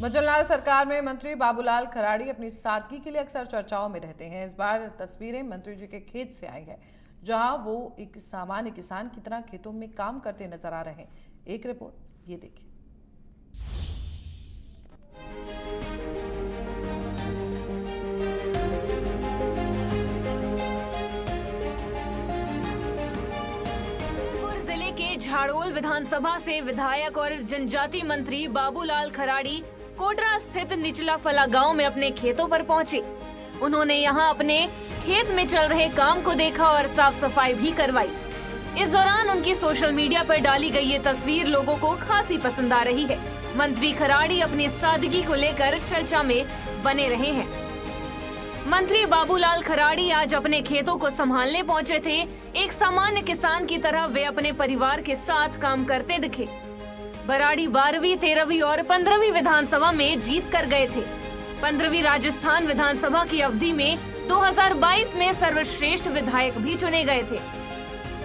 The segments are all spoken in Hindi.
भजनलाल सरकार में मंत्री बाबूलाल खराड़ी अपनी सादगी के लिए अक्सर चर्चाओं में रहते हैं। इस बार तस्वीरें मंत्री जी के खेत से आई है, जहां वो एक सामान्य किसान की तरह खेतों में काम करते नजर आ रहे हैं। एक रिपोर्ट ये देखिए। जिले के झाड़ोल विधानसभा से विधायक और जनजाति मंत्री बाबूलाल खराड़ी कोटरा स्थित निचला फला गांव में अपने खेतों पर पहुंचे। उन्होंने यहां अपने खेत में चल रहे काम को देखा और साफ सफाई भी करवाई। इस दौरान उनकी सोशल मीडिया पर डाली गई ये तस्वीर लोगों को खासी पसंद आ रही है। मंत्री खराड़ी अपनी सादगी को लेकर चर्चा में बने रहे हैं। मंत्री बाबूलाल खराड़ी आज अपने खेतों को संभालने पहुंचे थे। एक सामान्य किसान की तरह वे अपने परिवार के साथ काम करते दिखे। बराड़ी 12वीं, 13वीं और 15वीं विधानसभा में जीत कर गए थे। 15वीं राजस्थान विधानसभा की अवधि में 2022 में सर्वश्रेष्ठ विधायक भी चुने गए थे।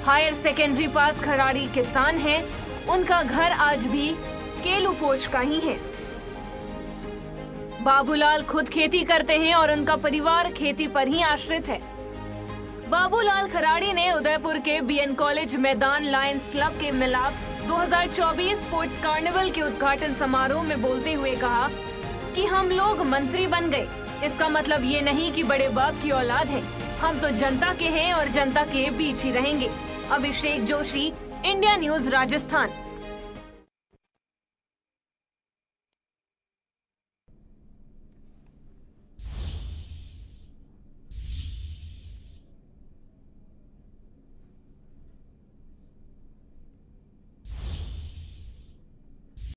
हायर सेकेंडरी पास खराड़ी किसान हैं। उनका घर आज भी केलूपोश का ही है। बाबूलाल खुद खेती करते हैं और उनका परिवार खेती पर ही आश्रित है। बाबूलाल खराड़ी ने उदयपुर के BN कॉलेज मैदान लायन्स क्लब के मिलाप 2024 स्पोर्ट्स कार्निवल के उद्घाटन समारोह में बोलते हुए कहा कि हम लोग मंत्री बन गए, इसका मतलब ये नहीं कि बड़े बाप की औलाद है। हम तो जनता के हैं और जनता के बीच ही रहेंगे। Abhishek Joshi, India News, Rajasthan.